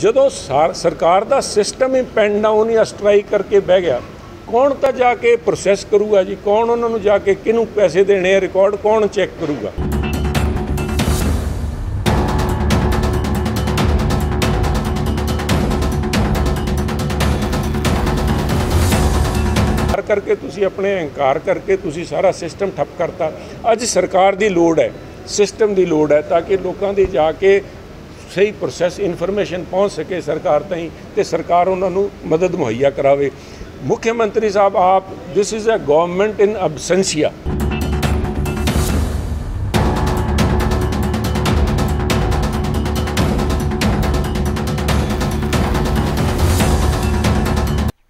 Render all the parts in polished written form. जो सरकार का सिस्टम ही पेन डाउन या स्ट्राइक करके बह गया, कौन तो जाके प्रोसैस करूगा जी, कौन उन्होंने जाके किनू पैसे देने, रिकॉर्ड कौन चेक करूगा। करके तुसी अपने अहंकार करके तुसी सारा सिस्टम ठप करता। अज सरकार दी लोड़ है, सिस्टम दी लोड़ है, ताकि लोगों की जाके सही प्रोसैस इनफॉर्मेशन पहुँच सके सरकार तई, तो सरकार उन्होंने मदद मुहैया करावे। मुख्यमंत्री साहब आप, this is a government in absentia.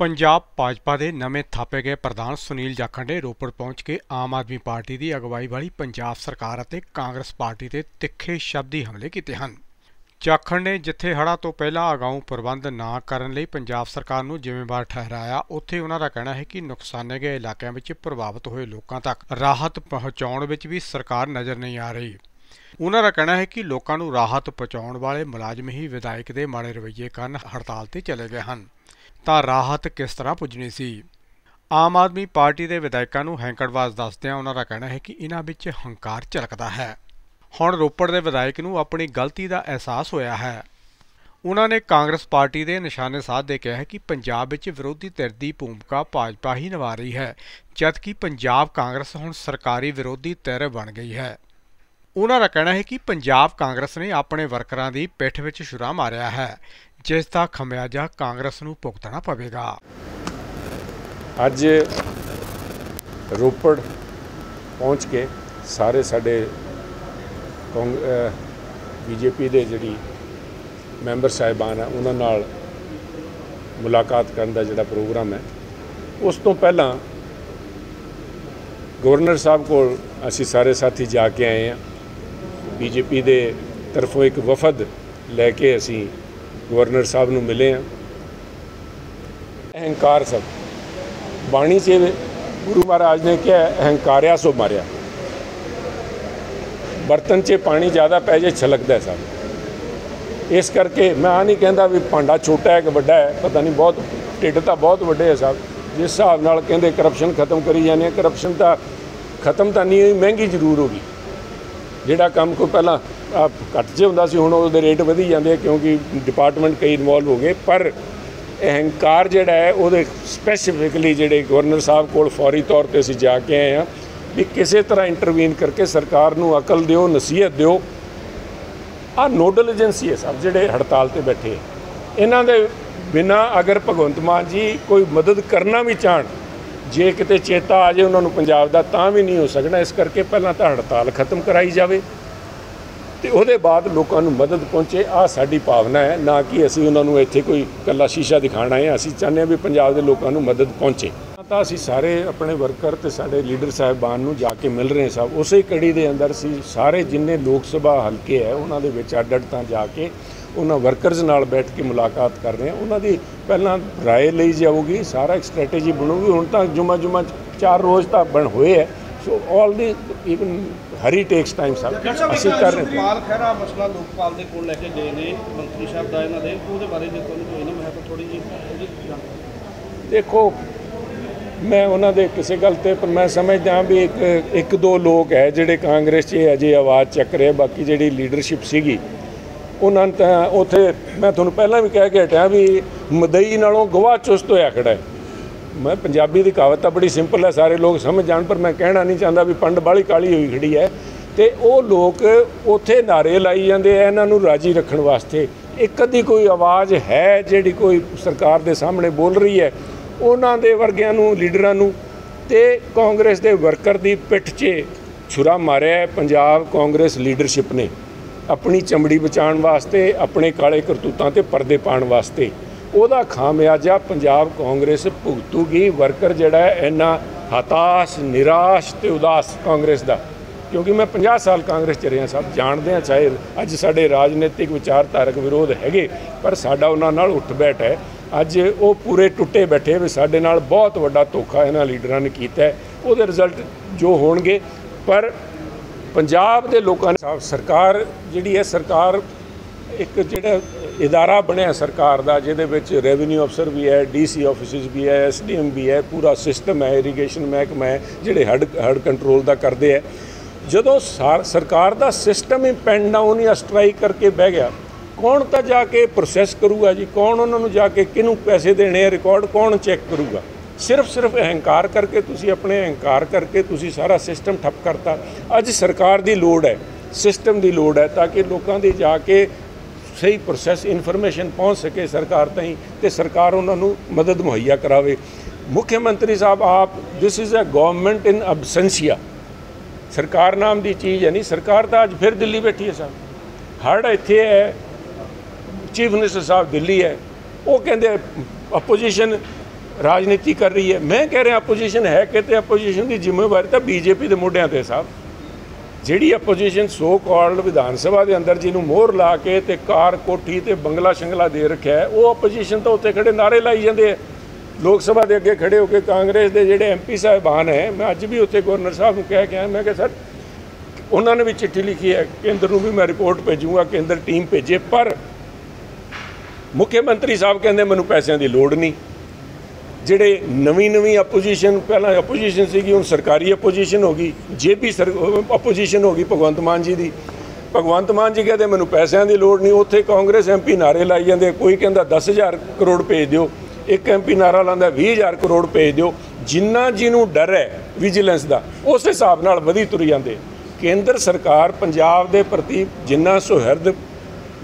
Punjab Bhajpa के नवे थापे गए प्रधान सुनील जाखड़ ने रोपड़ पहुँच के आम आदमी पार्टी की अगवाई वाली पंजाब सरकार और कांग्रेस पार्टी के तिखे शब्दी हमले किए हैं। जाखड़ ने जिथे हड़ा तो पहला अगाऊ प्रबंध ना करने लई पंजाब सरकार नूं जिम्मेवार ठहराया, उत्थे उन्हां दा कहना है कि नुकसाने गए इलाकों में प्रभावित होए लोगों तक राहत पहुँचाउण विच भी सरकार नज़र नहीं आ रही। उन्हां दा कहना है कि लोगों नूं राहत पहुँचाउण वाले मुलाजम ही विधायक के माड़े रवैये कारण हड़ताल ते चले गए हैं, तां राहत किस तरह पुजनी सी। आम आदमी पार्टी के विधायकों नूं हैंकड़वाज दसदिआं उन्हां दा कहना है कि इन्हां विच हंकार झलकदा है। ਹੁਣ ਰੋਪੜ ਦੇ ਵਿਧਾਇਕ ਨੂੰ ਆਪਣੀ ਗਲਤੀ ਦਾ ਅਹਿਸਾਸ ਹੋਇਆ ਹੈ। ਉਹਨਾਂ ਨੇ ਕਾਂਗਰਸ ਪਾਰਟੀ ਦੇ ਨਿਸ਼ਾਨੇ ਸਾਧਦੇ ਕਿਹਾ ਹੈ ਕਿ ਪੰਜਾਬ ਵਿੱਚ ਵਿਰੋਧੀ ਧਿਰ ਦੀ ਭੂਮਿਕਾ ਭਾਜਪਾ ਹੀ ਨਿਭਾ ਰਹੀ ਹੈ, ਜਦਕਿ ਪੰਜਾਬ ਕਾਂਗਰਸ ਹੁਣ ਸਰਕਾਰੀ ਵਿਰੋਧੀ ਧਿਰ ਬਣ ਗਈ ਹੈ। ਉਹਨਾਂ ਦਾ ਕਹਿਣਾ ਹੈ ਕਿ ਪੰਜਾਬ ਕਾਂਗਰਸ ਨੇ ਆਪਣੇ ਵਰਕਰਾਂ ਦੀ ਪਿੱਠ ਵਿੱਚ ਛੁਰਾ ਮਾਰਿਆ ਹੈ, ਜਿਸ ਦਾ ਖਮਿਆਜਾ ਕਾਂਗਰਸ ਨੂੰ ਭੁਗਤਣਾ ਪਵੇਗਾ। ਅੱਜ ਰੋਪੜ ਪਹੁੰਚ ਕੇ ਸਾਰੇ ਸਾਡੇ बीजेपी के जी मैंबर साहिबान है उन्होंने मुलाकात करने का जोड़ा प्रोग्राम है। उस तो पहला गवर्नर साहब को असी सारे साथी जाके आए हैं। बीजेपी के तरफों एक वफद लैके असी गवर्नर साहब को मिले हैं। अहंकार सब बाणी से गुरु महाराज ने कहा, अहंकारिया सो मारिया। बर्तन 'ਚ पानी ज़्यादा पै जाए छलकता है साहब। इस करके मैं आ नहीं कहता भी भांडा छोटा है कि वड्डा है, पता नहीं, बहुत ढिड तो बहुत वड्डे है साहब। जिस हिसाब नाल कहते करप्शन खत्म करी जाने, करप्शन तो खत्म तो नहीं हुई, महंगी जरूर होगी। जिहड़ा काम कोई पहला घट ज हुंदा सी, हुण उहदे रेट वधी जांदे क्योंकि डिपार्टमेंट कई इनवॉल्व हो गए। पर अहंकार जिहड़ा है उहदे स्पैसीफिकली जिहड़े गवर्नर साहब कोल फौरी तौर पर असीं जाके आए हैं भी किसी तरह इंटरवीन करके सरकार को अकल दो, नसीहत दो। आ नोडल एजेंसी है साहब जिहड़े हड़ताल पर बैठे है, इन्हां दे बिना अगर भगवंत मान जी कोई मदद करना भी चाहन, जे किते चेता आ जाए उन्होंने पंजाब दा तां भी नहीं हो सकना। इस करके पहलां तां हड़ताल खत्म कराई जाए ते उहदे बाद लोकां नूं मदद पहुँचे, आ साडी भावना है, ना कि असीं उन्हां नूं इत्थे कोई कल्ला शीशा दिखाणा है। असीं चाहुंदे भी पंजाब दे लोकां नूं मदद पहुँचे। ਤਾਂ ਅਸੀਂ ਸਾਰੇ ਆਪਣੇ ਵਰਕਰ ਤੇ ਸਾਡੇ ਲੀਡਰ ਸਾਹਿਬਾਨ ਨੂੰ ਜਾ ਕੇ ਮਿਲ ਰਹੇ ਸਭ। ਉਸੇ ਕੜੀ ਦੇ ਅੰਦਰ ਸੀ ਸਾਰੇ ਜਿੰਨੇ ਲੋਕ ਸਭਾ ਹਲਕੇ ਹੈ ਉਹਨਾਂ ਦੇ ਵਿੱਚ ਅੱਡ-ਅੱਡ ਤਾਂ ਜਾ ਕੇ ਉਹਨਾਂ ਵਰਕਰਸ ਨਾਲ ਬੈਠ ਕੇ ਮੁਲਾਕਾਤ ਕਰ ਰਹੇ ਆ। ਉਹਨਾਂ ਦੀ ਪਹਿਲਾਂ ਰਾਏ ਲਈ ਜਾਊਗੀ, ਸਾਰਾ ਇੱਕ ਸਟ੍ਰੈਟੇਜੀ ਬਣੂਗੀ। ਹੁਣ ਤਾਂ ਜੁਮਾ 4 ਰੋਜ਼ ਤਾਂ ਬਣ ਹੋਏ ਹੈ, so all the even hurry takes time ਸਾਹਿਬ ਅਸੀਂ ਕਰ ਰਹੇ ਹਾਂ। ਖੈਰਾ ਮਸਲਾ ਲੋਕਪਾਲ ਦੇ ਕੋਲ ਲੈ ਕੇ ਗਏ ਨੇ ਮੰਤਰੀ ਸਾਹਿਬ ਦਾ, ਇਹਨਾਂ ਦੇ ਉਹਦੇ ਬਾਰੇ ਜੇ ਤੁਹਾਨੂੰ ਕੋਈ ਨਹੀਂ ਮੈਂ ਤਾਂ ਥੋੜੀ ਜਿਹੀ ਦੇਖੋ मैं उन्होंने किसी गल पर, मैं समझदा भी एक दो लोग है जोड़े कांग्रेस अजे आवाज़ चक रहे, बाकी जी लीडरशिप सी उन्होंने तो उत्थे मैं थोड़ा पहला भी कह के हटिया भी मदई नालों गवाह चुस्त होया खड़ा है। मैं पंजाबी की कहावत तो बड़ी सिंपल है, सारे लोग समझ जान, पर मैं कहना नहीं चाहता भी पंड बाली काली हुई खड़ी है। तो वो लोग उत्थे नारे लाई जाते हैं इन्हों राजी रखने वास्ते। एक अद्धी कोई आवाज़ है जी कोई सरकार के सामने बोल रही है, ਉਹਨਾਂ ਦੇ ਵਰਗਿਆਂ ਨੂੰ ਲੀਡਰਾਂ ਨੂੰ ਤੇ ਕਾਂਗਰਸ ਦੇ ਵਰਕਰ ਦੀ ਪਿੱਠ 'ਚ ਛੁਰਾ ਮਾਰਿਆ ਪੰਜਾਬ ਕਾਂਗਰਸ ਲੀਡਰਸ਼ਿਪ ਨੇ ਆਪਣੀ ਚਮੜੀ ਬਚਾਉਣ ਵਾਸਤੇ, ਆਪਣੇ ਕਾਲੇ ਕਰਤੂਤਾਂ ਤੇ ਪਰਦੇ ਪਾਉਣ ਵਾਸਤੇ। ਉਹਦਾ ਖਾਮਿਆਜਾ ਪੰਜਾਬ ਕਾਂਗਰਸ ਭੁਗਤੂਗੀ। ਵਰਕਰ ਜਿਹੜਾ ਇੰਨਾ ਹਤਾਸ਼, ਨਿਰਾਸ਼ ਤੇ ਉਦਾਸ ਕਾਂਗਰਸ ਦਾ, ਕਿਉਂਕਿ ਮੈਂ 50 ਸਾਲ ਕਾਂਗਰਸ 'ਚ ਰਿਹਾ ਸਾਹਿਬ, ਜਾਣਦੇ ਹਾਂ। ਚਾਹੇ ਅੱਜ ਸਾਡੇ ਰਾਜਨੀਤਿਕ ਵਿਚਾਰਧਾਰਕ ਵਿਰੋਧ ਹੈਗੇ, ਪਰ ਸਾਡਾ ਉਹਨਾਂ ਨਾਲ ਉੱਠ ਬੈਠ है। ਅੱਜ ਉਹ ਪੂਰੇ ਟੁੱਟੇ ਬੈਠੇ ਵੀ ਸਾਡੇ ਨਾਲ ਬਹੁਤ ਵੱਡਾ ਧੋਖਾ ਇਹਨਾਂ ਲੀਡਰਾਂ ਨੇ ਕੀਤਾ। ਉਹਦੇ ਰਿਜ਼ਲਟ ਜੋ ਹੋਣਗੇ, ਪਰ ਪੰਜਾਬ ਦੇ ਲੋਕਾਂ ਨੇ, ਸਰਕਾਰ ਜਿਹੜੀ ਹੈ, ਸਰਕਾਰ ਇੱਕ ਜਿਹੜਾ इदारा बनया सरकार का जिहदे रेवन्यू अफसर भी है, डीसी ऑफिसिस भी है, SDM भी है, पूरा सिस्टम है, इरीगेशन महकमा है जिहड़े हड कंट्रोल का करते हैं। जदों सरकार का सिस्टम ही पेन डाउन या स्ट्राइक करके बह गया, कौन तो जाके प्रोसैस करूगा जी, कौन उन्होंने जाके किनू पैसे देने, रिकॉर्ड कौन चैक करूगा? सिर्फ अहंकार करके तुसी अपने अहंकार करके तुसी सारा सिस्टम ठप करता। अज सरकार दी लोड है, सिस्टम दी लोड है, ताकि लोगों की जाके सही प्रोसैस इनफॉर्मेशन पहुँच सके सरकार तई, तो सरकार उन्होंने मदद मुहैया करावे। मुख्यमंत्री साहब आप, this is a government in absentia. सरकार नाम की चीज़ है नहीं। सरकार तो अज फिर दिल्ली बैठी है साहब, हड़ इत्थे है, चीफ मिनिस्टर साहब दिल्ली है, वो कहते अपोजिशन राजनीति कर रही है। मैं कह रहा अपोजिशन है कि अपोजिशन की जिम्मेवारी तो BJP के मोढियां ते साहब। जिहड़ी opposition so called Vidhan Sabha के अंदर जिन्हों मोहर ला के ते कार कोठी ते बंगला शंगला दे रखा है, वो अपोजिशन तो उत्ते खड़े नारे लाई जाते हैं। लोग सभा के अगे खड़े होकर कांग्रेस के जिहड़े MP साहिबान है, मैं अज भी उत्ते गवर्नर साहब को कह के आया, मैं कहा सर उन्होंने भी चिट्ठी लिखी है, केंद्र को भी मैं रिपोर्ट भेजूँगा, केंद्र टीम भेजे, पर मुख्यमंत्री साहब कहते मैं पैसों की लड़ नहीं। जोड़े नवी अपोजिशन, पहला अपोजिशन सी, हूँ सरकारी अपोजिशन हो गई, JP अपोजिशन हो गई भगवंत मान जी की। भगवंत मान जी कहते मैं पैसों की लड़ नहीं, उत्थे कांग्रेस MP नारे लाई जाते, कोई कहता 10,000 करोड़ भेज दो, एक MP नारा लाता 20,000 करोड़ भेज दो। जिन्ना जिन्होंने डर है विजिलेंस का, उस हिसाब नाल वधी तुरी जाते। केंद्र सरकार पंजाब के प्रति जिन्ना सुहर्द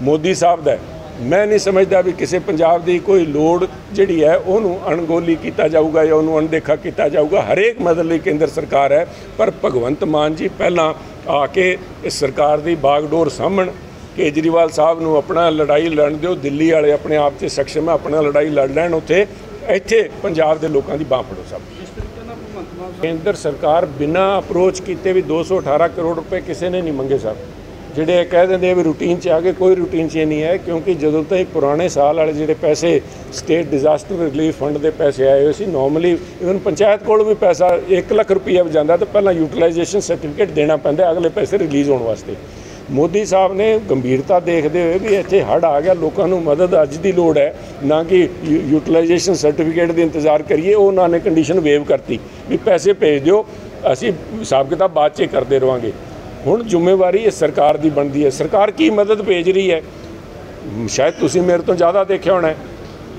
मोदी साहब का, मैं नहीं समझता भी किसी पंजाब की कोई लोड़ जिहड़ी है उन्होंने अणगोली किया जाऊगा या उन्होंने अनदेखा किया जाऊगा। हरेक मदद लई केंद्र सरकार है, पर भगवंत मान जी पहला आके इस सरकार की बागडोर सामण। केजरीवाल साहब नूं अपना लड़ाई लड़न दिओ, दिल्ली वाले अपने आप से सक्षम है, अपना लड़ाई लड़ लैण, उत्थे इत्थे पंजाब के लोगों की बांह फड़ो। साहब केंद्र सरकार बिना अप्रोच किए भी 218 करोड़ रुपए किसी ने नहीं मंगे साहब। जिहड़े कह देंगे भी रूटीन आ गए, कोई रूटीन च नहीं है, क्योंकि जदों तक पुराने साल वाले जिहड़े पैसे स्टेट डिजास्टर रिलीफ फंड के पैसे आए हुए सी, नॉर्मली इवन पंचायत को भी पैसा 1 लाख रुपया जाता तो पहला यूटिलाइजेशन सर्टिफिकेट देना पैंदा अगले पैसे रिलीज़ होने वास्ते। मोदी साहब ने गंभीरता देखते हुए भी इत्थे हड़ आ गया, लोगों को मदद अज की लोड़ है, ना कि यूटिलाइजेशन सर्टिफिकेट का इंतजार करिए। उन्होंने कंडीशन वेव करती भी पैसे भेज दो, असी हिसाब किताब बाद च करते रहेंगे। हुण जिम्मेवारी इस सरकार की बनती है, सरकार की मदद भेज रही है। शायद तुसी मेरे तो ज़्यादा देखे होना है,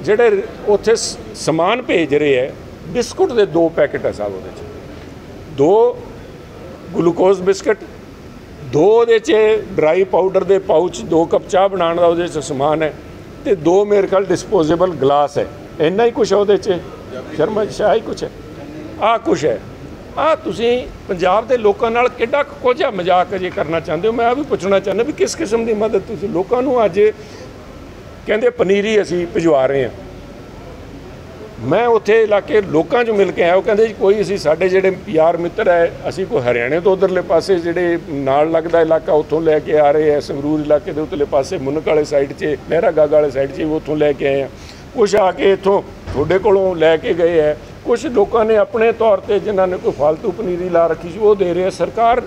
जिहड़े उत्थे समान भेज रहे हैं, बिस्कुट के 2 पैकेट है साहब, वो 2 ग्लूकोज बिस्किट, 2 ड्राई पाउडर के पाउच, 2 कप चाह बनाने का समान है, तो 2 मेरे ख्याल डिस्पोजेबल गिलास है। इन्ना ही कुछ वो शर्मा शाह ही कुछ है, आ कुछ है। पंजाब के लोगों नाल कितना कोझा मजाक अजे करना चाहते हो? मैं आ भी पूछना चाहता भी किस किस्म की मदद तुसीं लोगों नूं अज कहंदे पनीरी असीं भिजवा रहे हैं। मैं उत्थे इलाके लोगों चों मिल के आया, वो कहंदे कोई असीं साडे जिहड़े यार मित्र है, असीं कोई हरियाणे तो उधरले पासे जिहड़े नाल लगदा इलाका उत्थों लैके आ रहे हैं, संगरूर इलाके के उधरले पासे मुनक वाले साइड से, लहरा गागा वाले साइड से, उत्थों लैके आए हैं। कुछ आके इत्थों तुहाडे कोलों लैके गए है, कुछ लोगों ने अपने तौर पर जिन्होंने कोई फालतू पनीरी ला रखी सी वो दे रहे हैं। सरकार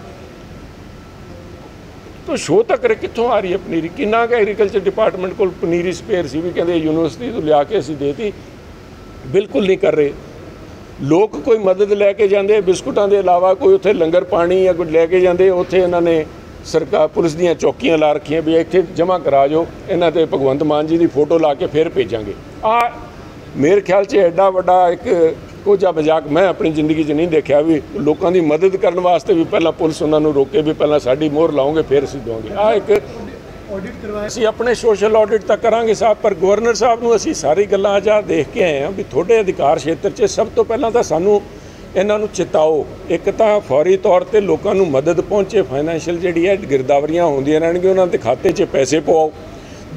तो शो तक कितों आ रही है पनीरी? कि एग्रीकल्चर डिपार्टमेंट को पनीरी स्पेयर सी भी कहते यूनिवर्सिटी तो लिया के असी देती, बिल्कुल नहीं कर रहे लोग। कोई मदद लैके जाते बिस्कुटों के अलावा कोई उत्थे लंगर पानी या कुछ लैके जाते, उत्थे इन्हों ने सरकार पुलिस दीयां चौकियां ला रखियां भी इत्थे जमा करा जो, इन्हां ते भगवंत मान जी की फोटो ला के फिर भेजांगे। आ मेरे ख्याल से एडा वड्डा एक कोझा मजाक मैं अपनी जिंदगी च नहीं देखा भी लोगों की मदद करने वास्ते भी पहला पुलिस उन्होंने रोके भी पहला साड़ी मोहर लाओगे फिर असीं देवांगे। आ एक असीं अपने सोशल ऑडिट तक करांगे साहब, पर गवर्नर साहब नूं असीं सारी गल्लां आजा देख के आए हैं भी थोड़े अधिकार क्षेत्र च सब तो पहला तो सानूं इन्हां नूं चिताओ। एक तो फौरी तौर पर लोगों को मदद पहुँचे, फाइनैशियल जिहड़ी है गिरदावरियां होंदियां रहणगीआं, उन्हां दे खाते च पैसे पाओ।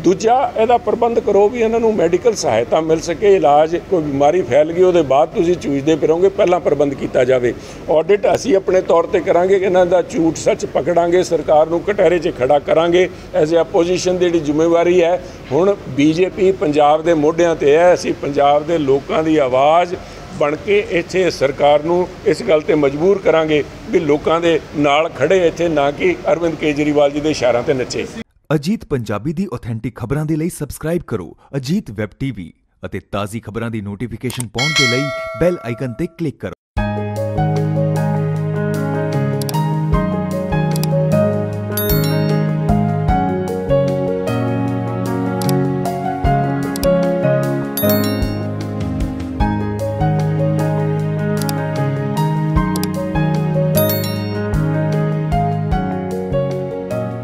दूजा इहदा प्रबंध करो भी इन्हां नूं मैडिकल सहायता मिल सके, इलाज, कोई बीमारी फैल गई उहदे बाद तुसीं चूजदे फिरोगे, पहला प्रबंध किया जाए। ऑडिट असीं अपने तौर पर करांगे, इन्हां दा झूठ सच पकड़ांगे, सरकार नूं कटहरे 'च खड़ा करांगे। एज ए अपोजिशन दी जिहड़ी जिम्मेवारी है हुण BJP पंजाब दे मोढियां ते है, असीं पंजाब दे लोकां दी आवाज़ बन के इत्थे सरकार नूं इस गल ते मजबूर करांगे भी लोकां दे नाल खड़े इत्थे, ना कि अरविंद केजरीवाल जी दे इशारां ते नੱਚे। अजीत पंजाबी दी ऑथेंटिक खबरों के लिए सबसक्राइब करो अजीत वेब टीवी और ताज़ी खबरों की नोटिफिकेशन पाने के लिए बैल आइकन पर क्लिक करो।